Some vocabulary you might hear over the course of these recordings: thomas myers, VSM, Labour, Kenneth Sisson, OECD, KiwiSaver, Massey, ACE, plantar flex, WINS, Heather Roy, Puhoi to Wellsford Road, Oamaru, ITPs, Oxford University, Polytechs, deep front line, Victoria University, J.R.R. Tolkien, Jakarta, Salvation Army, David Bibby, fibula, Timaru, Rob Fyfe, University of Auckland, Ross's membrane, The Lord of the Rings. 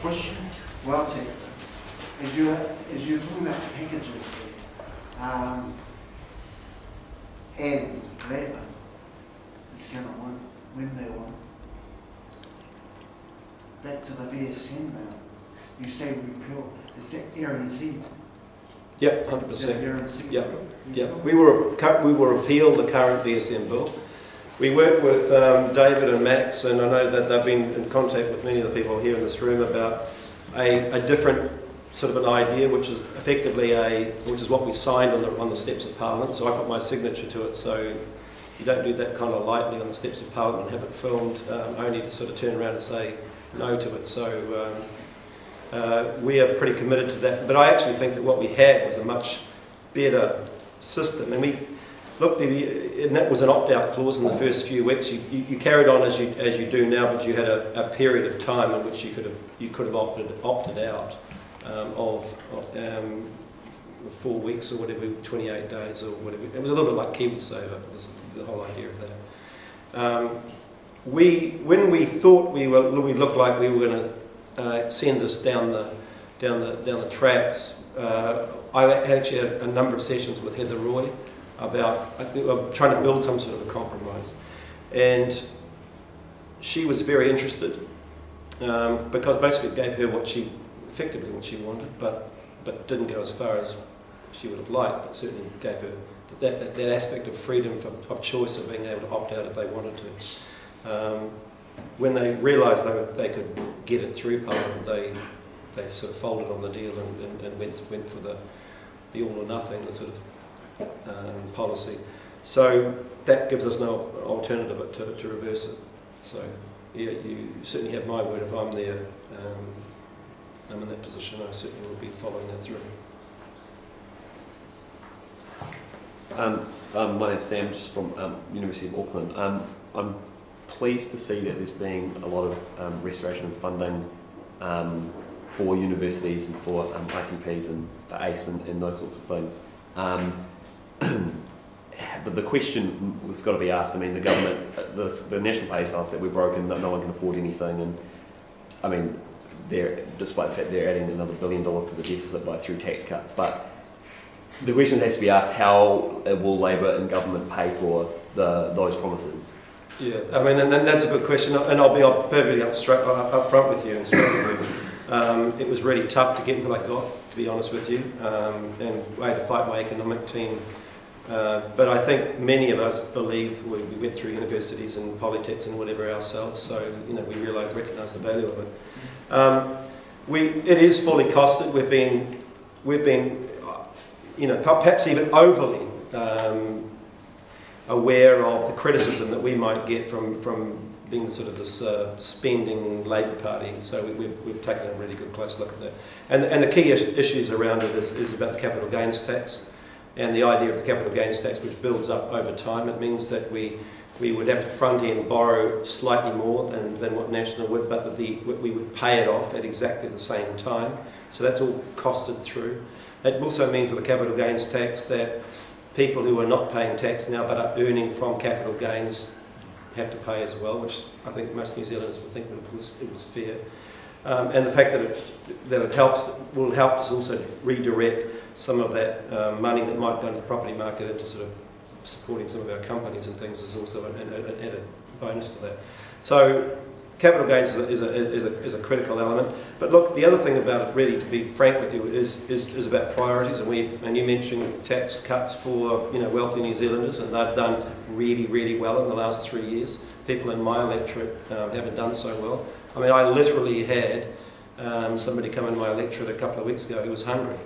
push welding, as you're talking about packages there, and Gladman is going to win when they win. Back to the VSM now. You say repeal. Is that guaranteed? Yep, 100%. Yep, yep. We will repeal the current VSM bill. We work with David and Max, and I know that they've been in contact with many of the people here in this room about a different sort of an idea, which is effectively which is what we signed on the steps of Parliament. So I put my signature to it. So you don't do that kind of lightly on the steps of Parliament and have it filmed, only to sort of turn around and say no to it. So. We are pretty committed to that, but I actually think that what we had was a much better system, and we looked, and that was an opt-out clause in the first few weeks. You carried on as you do now, but you had a period of time in which you could have opted out of 4 weeks or whatever, 28 days or whatever. It was a little bit like KiwiSaver, the whole idea of that. When we thought we looked like we were going to send us down the tracks. I actually had a number of sessions with Heather Roy about trying to build some sort of a compromise, and she was very interested because basically it gave her effectively what she wanted, but didn't go as far as she would have liked. But certainly gave her that aspect of freedom of choice of being able to opt out if they wanted to. When they realised they could get it through Parliament, they sort of folded on the deal and went for the all or nothing, the sort of policy. So that gives us no alternative to reverse it. So yeah, you certainly have my word. If I'm there, I'm in that position, I certainly will be following that through. My name's Sam, just from University of Auckland. I'm pleased to see that there's being a lot of restoration of funding for universities and for ITPs and the ACE and those sorts of things. But the question that's got to be asked, I mean, the government, the national pay tells us that we're broken, that no one can afford anything, and I mean, despite the fact they're adding another $1 billion to the deficit through tax cuts, but the question has to be asked, how will Labour and government pay for those promises? Yeah, I mean, and that's a good question, and I'll be perfectly up front with you and straight with you. It was really tough to get what I got, to be honest with you, and way to fight my economic team. But I think many of us believe, we went through universities and Polytechs and whatever ourselves, so you know we really recognise the value of it. It is fully costed. We've been, you know, perhaps even overly aware of the criticism that we might get from being sort of this spending Labour Party, so we've taken a really good close look at that. And the key issues around it is about the capital gains tax, and the idea of the capital gains tax, which builds up over time. It means that we would have to front end borrow slightly more than what National would, but that we would pay it off at exactly the same time. So that's all costed through. It also means with the capital gains tax that people who are not paying tax now but are earning from capital gains have to pay as well, which I think most New Zealanders would think it was fair. And the fact that it helps will help us also redirect some of that money that might go into the property market into sort of supporting some of our companies and things is also an added bonus to that. So capital gains is a critical element. But look, the other thing about it, really, to be frank with you, is about priorities. And you mentioned tax cuts for wealthy New Zealanders, and they've done really, really well in the last 3 years. People in my electorate haven't done so well. I mean, I literally had somebody come into my electorate a couple of weeks ago who was hungry.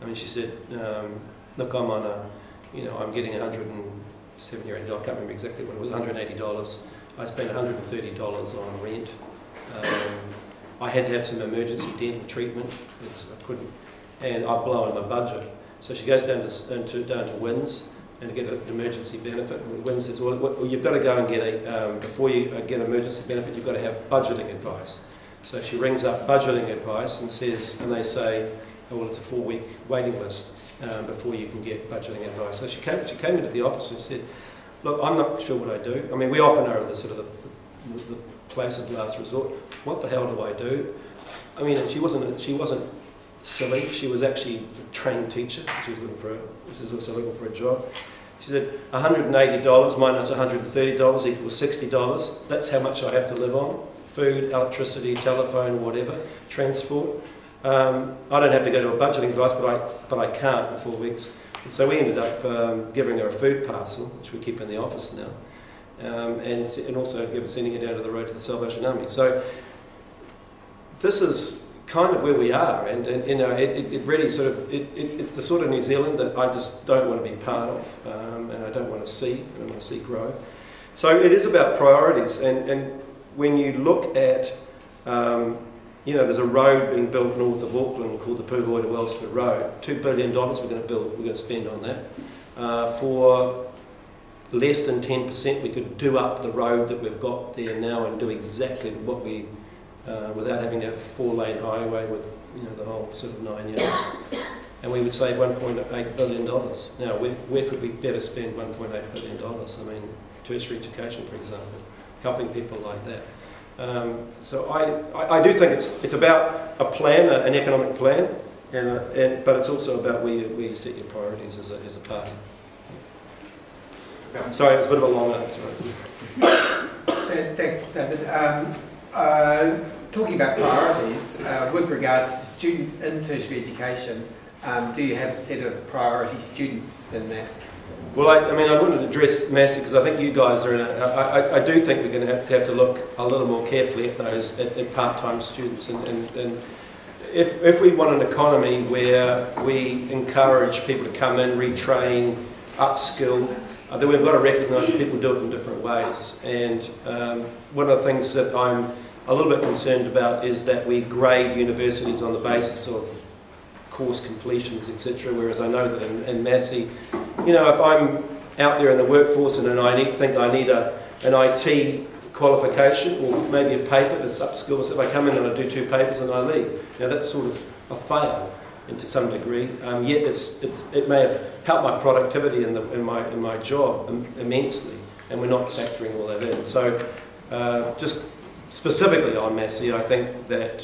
I mean, she said, "Look, I'm on I'm getting $170 or $180. I can't remember exactly what it was, $180." I spent $130 on rent. I had to have some emergency dental treatment, I couldn't, and I've blown my budget. So she goes down to WINS and to get an emergency benefit. And WINS says, well, you've got to go and get before you get an emergency benefit, you've got to have budgeting advice. So she rings up budgeting advice and they say, oh, well, it's a 4-week waiting list before you can get budgeting advice. So she came into the office and said, look, I'm not sure what I do. I mean, we often are the place of last resort. What the hell do I do? I mean, she wasn't silly. She was actually a trained teacher. She was also looking for a job. She said, $180 minus $130 equals $60. That's how much I have to live on. Food, electricity, telephone, whatever, transport. I don't have to go to a budgeting advice, but I can't in 4 weeks. And so we ended up giving her a food parcel, which we keep in the office now, and also sending her down to the road to the Salvation Army. So this is kind of where we are, and you know, it really sort of, it's the sort of New Zealand that I just don't want to be part of, and I don't want to see, and I want to see grow. So it is about priorities, and when you look at, you know, there's a road being built north of Auckland called the Puhoi to Wellsford Road. $2 billion we're going to spend on that. For less than 10%, we could do up the road that we've got there now and do exactly what we, without having to have a 4-lane highway with, you know, the whole sort of 9 yards. And we would save $1.8 billion. Now, where could we better spend $1.8 billion? I mean, tertiary education, for example, helping people like that. So I do think it's about a plan, an economic plan, but it's also about where you set your priorities as a party. Sorry, it was a bit of a long answer. Thanks, David. Talking about priorities, with regards to students in tertiary education, do you have a set of priority students in that? Well, I mean, I wanted to address Massey because I think you guys are in a... I do think we're going to have to look a little more carefully at those, at part-time students. And if we want an economy where we encourage people to come in, retrain, upskill, then we've got to recognise that people do it in different ways. And one of the things that I'm a little bit concerned about is that we grade universities on the basis of course completions, etc. Whereas I know that in Massey, you know, if I'm out there in the workforce and I think I need an IT qualification or maybe a paper that's upskills, so if I come in and I do 2 papers and I leave, now that's sort of a fail to some degree. Yet it may have helped my productivity in my job immensely, and we're not factoring all that in. So just specifically on Massey, I think that,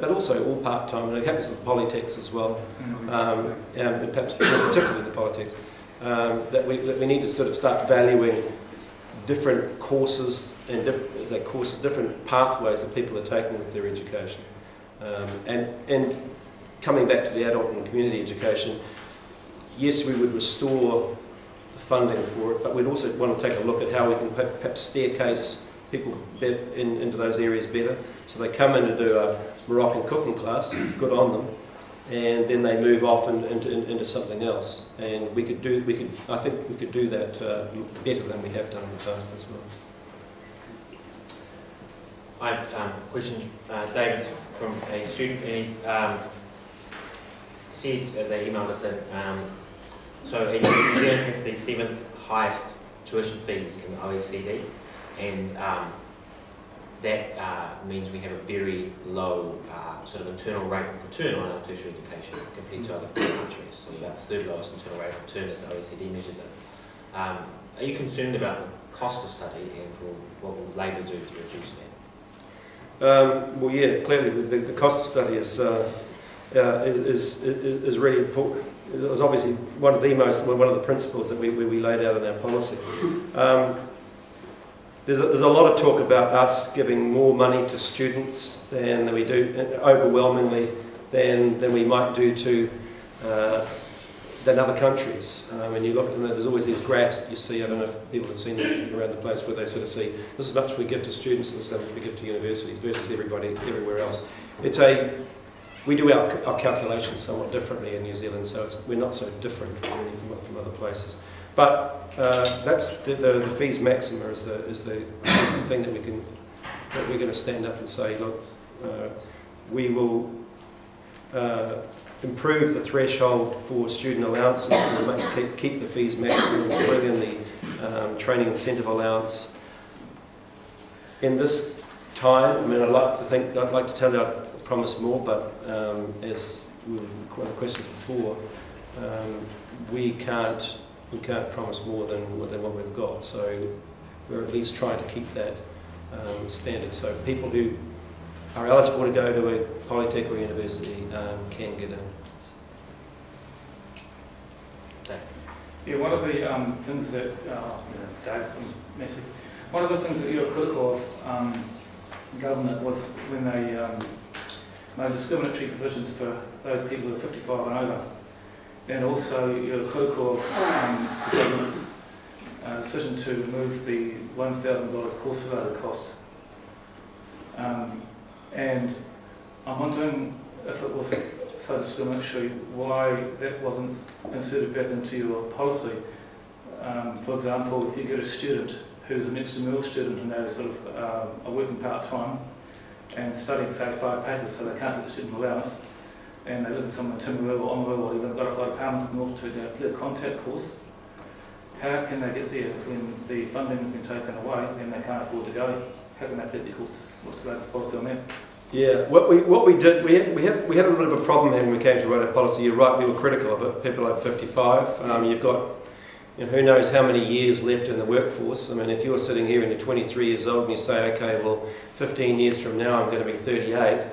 but also all part-time, and it happens with Polytechs as well, and perhaps particularly the Polytechs, that we need to sort of start valuing different courses, and different pathways that people are taking with their education. And coming back to the adult and community education, yes, we would restore the funding for it, but we'd also want to take a look at how we can perhaps staircase people into those areas better. So they come in to do a Moroccan cooking class, good on them, and then they move off into something else. And I think we could do that better than we have done in the past as well. I have a question, David, from a student, and he said, they emailed us in, so New Zealand has the 7th highest tuition fees in the OECD. And that means we have a very low sort of internal rate of return on our tertiary education compared to other countries. So you have the 3rd lowest internal rate of return as the OECD measures it. Are you concerned about the cost of study, and what will Labour do to reduce that? Well, yeah, clearly the cost of study is really important. It was obviously one of the principles that we laid out in our policy. There's a lot of talk about us giving more money to students than we do, overwhelmingly, than we might do to than other countries. And you look, and there's always these graphs that you see. I don't know if people have seen them around the place, where they sort of see this is much we give to students and this is much we give to universities versus everybody everywhere else. We do our calculations somewhat differently in New Zealand, so we're not so different really from other places. But that's the fees maxima is the thing that we're going to stand up and say, look, we will improve the threshold for student allowances, we'll keep the fees maximum, we'll bring in the training incentive allowance. In this time, I mean, I'd like to tell you I promise more, but as we were the questions before, we can't promise more than what we've got, so we're at least trying to keep that standard. So people who are eligible to go to a Polytech or university can get in. Dave. Yeah, one of the things that Dave from Massey, one of the things that you were critical of government was when they made discriminatory provisions for those people who are 55 and over, and also you were critical of the government's decision to remove the $1,000 course-related costs. And I'm wondering if it was so discriminatory, why that wasn't inserted back into your policy. For example, if you get a student who's an extramural student and they're sort of are working part-time and studying, say, 5 papers, so they can't get the student allowance, and they live in somewhere in Timaru or Oamaru or even Butterfly Apartments North to their contact course, how can they get there when the funding has been taken away and they can't afford to go? How can they get their course? What's the latest policy on that? Yeah, what we did, we had a little bit of a problem there when we came to write our policy. You're right, we were critical of it. People over 55, you've got, you know, who knows how many years left in the workforce. I mean, if you're sitting here and you're 23 years old and you say, okay, well, 15 years from now I'm going to be 38,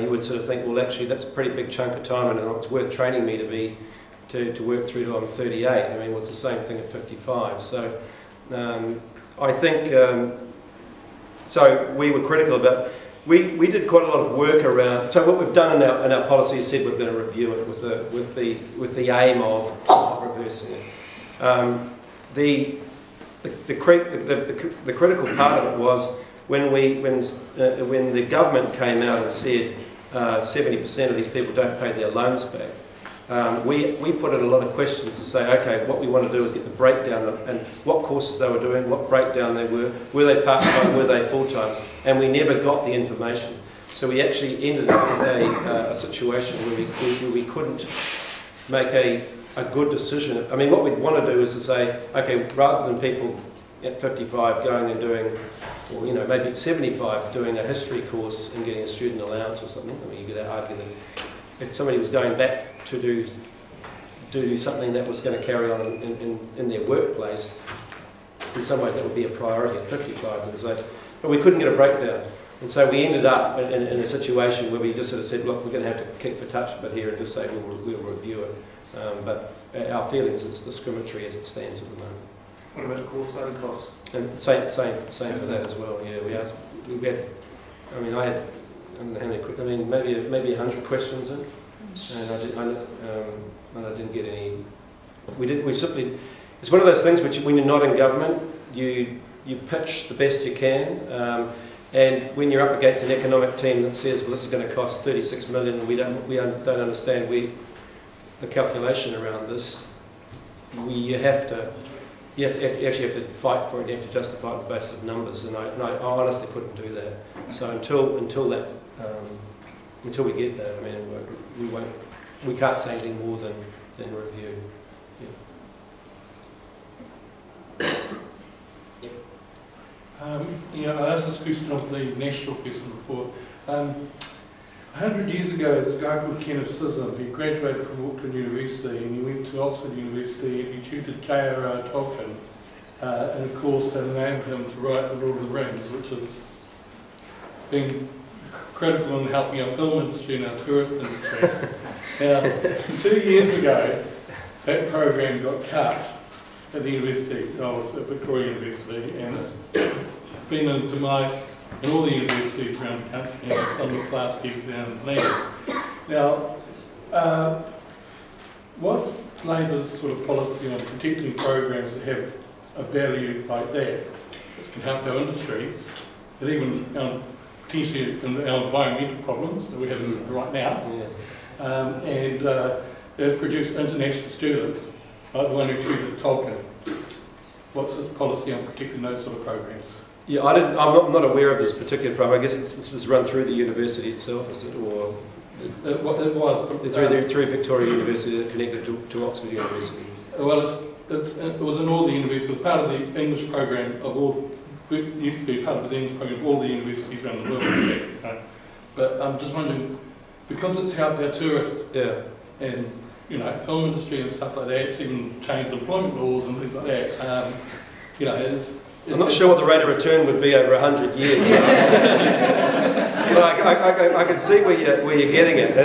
you would sort of think, well, actually that's a pretty big chunk of time, and it's worth training me to work through till I'm 38. I mean, well, it's the same thing at 55. So, I think so. We were critical about. We did quite a lot of work around. So what we've done in our policy is said we're going to review it with the aim of reversing it. The critical part of it was when the government came out and said 70% of these people don't pay their loans back. We put in a lot of questions to say, okay, what we want to do is get the breakdown of and what courses they were doing, what breakdown they were they part-time, were they full-time, and we never got the information. So we actually ended up with a situation where we couldn't make a good decision. I mean, what we'd want to do is to say, okay, rather than people at 55 going and doing, or you know, maybe at 75 doing a history course and getting a student allowance or something, I mean, you could argue that if somebody was going back to do something that was going to carry on in their workplace, in some ways that would be a priority at 55. And so, but we couldn't get a breakdown. And so we ended up in a situation where we just sort of said, look, we're going to have to kick for touch but here and just say we'll review it. But our feeling is it's discriminatory as it stands at the moment. What about the course-related costs? And same for that as well, yeah. I had I don't know how many, maybe 100 questions in, and I didn't get any. We simply. It's one of those things which, when you're not in government, you pitch the best you can, and when you're up against an economic team that says, well, this is going to cost 36 million, and we don't understand the calculation around this. You actually have to fight for it. You have to justify it on the basis of numbers, and I honestly couldn't do that. So until that. Until we get that, I mean, we can't say anything more than review. Yeah. I asked this question of the national question before. 100 years ago, this guy called Kenneth Sisson, he graduated from Auckland University and he went to Oxford University and he tutored J.R.R. Tolkien in a course that enabled him to write The Lord of the Rings, which is being critical in helping our film industry and our tourist industry. Now, 2 years ago, that program got cut at the university. I was at Victoria University, and it's been in demise in all the universities around the country, and some of this last year's down in Leeds. Now, what's Labor's sort of policy on protecting programs that have a value like that, which can help our industries, that even potentially our environmental problems that we have right now, yeah. and they've produced international students, like the one who tutored Tolkien. What's his policy on protecting those sort of programs? Yeah, I'm not aware of this particular program. I guess it's run through the university itself, is it? Or it was through Victoria University that connected to Oxford University. Well, it was in all the universities. It was part of the English program of all. It used to be part of the English program of all the universities around the world. But I'm just wondering, because it's helped our tourists, yeah, and you know, film industry and stuff like that, it's even changed employment laws and things like that. I'm not sure what the rate of return would be over 100 years. I can see where you're getting it,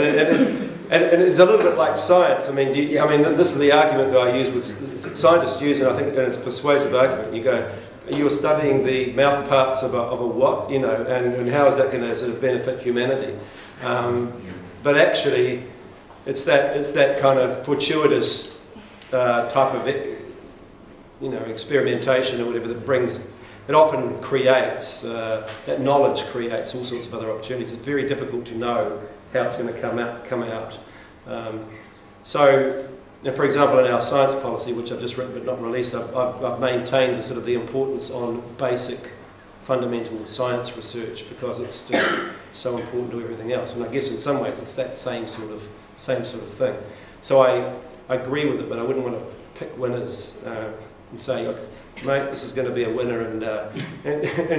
and it's a little bit like science. I mean, this is the argument that I use with scientists use, and I think it's a persuasive argument. You go, you're studying the mouth parts of a what, you know, and how is that going to sort of benefit humanity? But actually, it's that kind of fortuitous type of, you know, experimentation or whatever that brings. It often creates, that knowledge creates all sorts of other opportunities. It's very difficult to know how it's going to come out. So, you know, for example, in our science policy, which I've just written but not released, I've maintained the sort of the importance on basic fundamental science research because it's just so important to everything else. And I guess in some ways it's that same sort of thing. So I agree with it, but I wouldn't want to pick winners and say, look, mate, this is going to be a winner in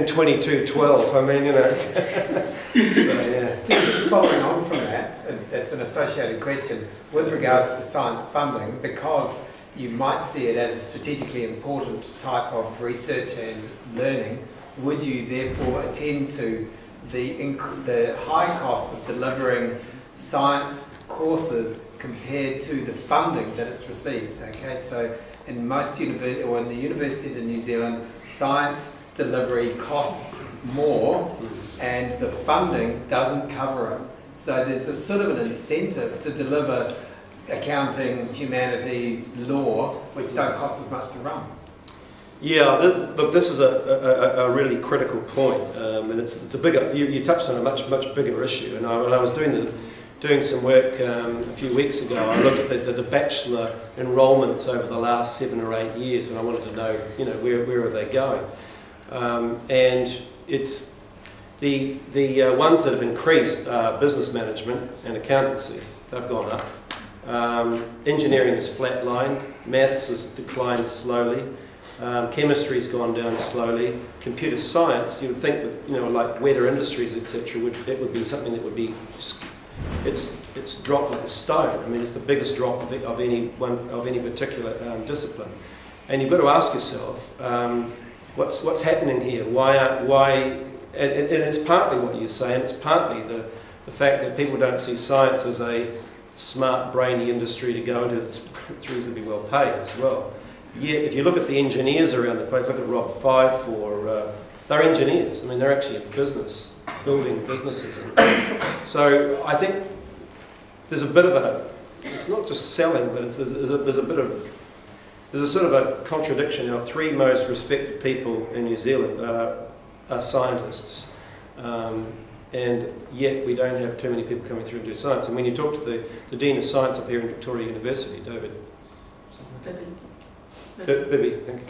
2212. I mean, you know. So, yeah. Following on from that, it's an associated question with regards to science funding, because you might see it as a strategically important type of research and learning. Would you therefore attend to the high cost of delivering science courses compared to the funding that it's received? Okay, so. In most universities, or in the universities in New Zealand, science delivery costs more and the funding doesn't cover it. So there's a sort of an incentive to deliver accounting, humanities, law, which don't cost as much to run. Yeah, look, this is a really critical point, and it's a bigger, you touched on a much bigger issue. And I was doing some work a few weeks ago. I looked at the bachelor enrolments over the last 7 or 8 years, and I wanted to know, you know, where are they going? And it's the ones that have increased are business management and accountancy. They've gone up. Engineering is flatlined. Maths has declined slowly. Chemistry's gone down slowly. Computer science, you would think with, you know, like wetter industries, etc., it would be something that would be. It's dropped like a stone. I mean, it's the biggest drop of any particular discipline. And you've got to ask yourself, what's happening here? And it's partly what you say, and it's partly the fact that people don't see science as a smart, brainy industry to go into. It's reasonably well paid as well. Yet, if you look at the engineers around the place, look at Rob Fyfe, they're engineers. I mean, they're actually in business, building businesses. So I think there's a bit of it's not just selling, but there's a sort of a contradiction. Our three most respected people in New Zealand are scientists, and yet we don't have too many people coming through to do science. And when you talk to the Dean of Science up here in Victoria University, David Bibby, I think.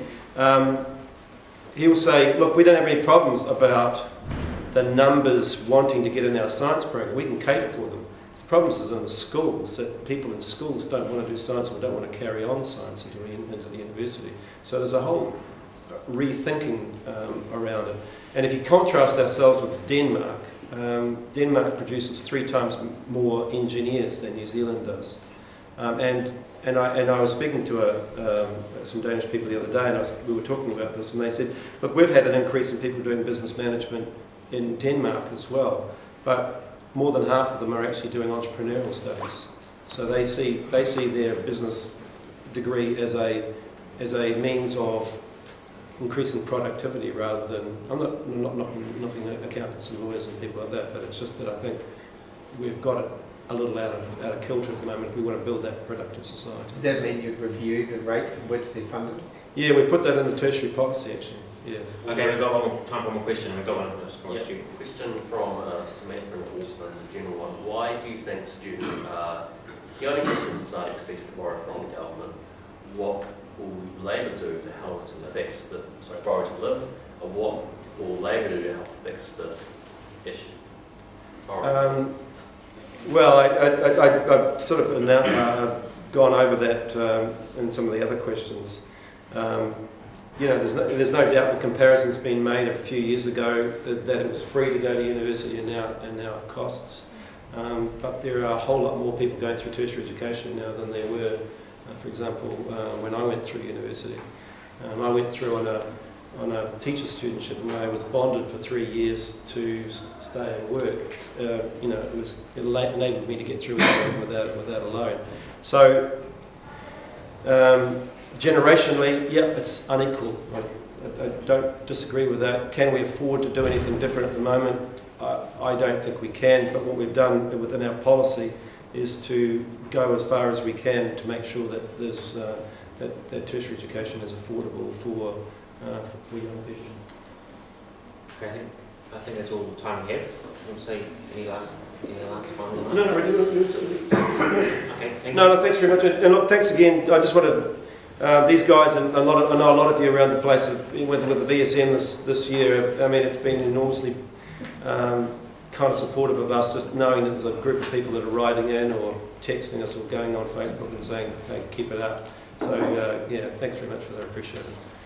He will say, look, we don't have any problems about the numbers wanting to get in our science program. We can cater for them. The problem is in the schools, that people in schools don't want to do science or don't want to carry on science into the university. So there's a whole rethinking around it. And if you contrast ourselves with Denmark, Denmark produces 3 times more engineers than New Zealand does. And I was speaking to some Danish people the other day, and we were talking about this, and they said, look, we've had an increase in people doing business management in Denmark as well, but more than half of them are actually doing entrepreneurial studies. So they see their business degree as a means of increasing productivity rather than, I'm not knocking accountants and lawyers and people like that, but it's just that I think we've got it a little out of kilter at the moment if we want to build that productive society. Does that mean you'd review the rates at which they're funded? Yeah, we put that in the tertiary policy actually. Yeah. Okay, we've got one more question. We've got one more student question from Samantha in Auckland, a general one. Why do you think students are, the only businesses are expected to borrow from the government? What will Labour do to help to fix the, sorry, borrow to live? Or what will Labour do to help fix this issue? Well, I've sort of gone over that in some of the other questions. You know, there's no doubt the comparison's been made a few years ago that it was free to go to university and now it costs. But there are a whole lot more people going through tertiary education now than there were, for example, when I went through university. I went through on a on a teacher studentship, and I was bonded for 3 years to stay and work. You know, it enabled me to get through without a loan. So, generationally, yeah, it's unequal. I don't disagree with that. Can we afford to do anything different at the moment? I don't think we can, but what we've done within our policy is to go as far as we can to make sure that there's that tertiary education is affordable for young people. Okay, I think that's all the time we have. I'm saying any last final line? No, really. Okay, thank you. No, thanks very much. And look, thanks again. I just want to. These guys, and I know a lot of you around the place with the VSM this year. I mean, it's been enormously kind of supportive of us, just knowing that there's a group of people that are writing in or texting us or going on Facebook and saying, hey, keep it up. So, yeah, thanks very much for that. I appreciate it.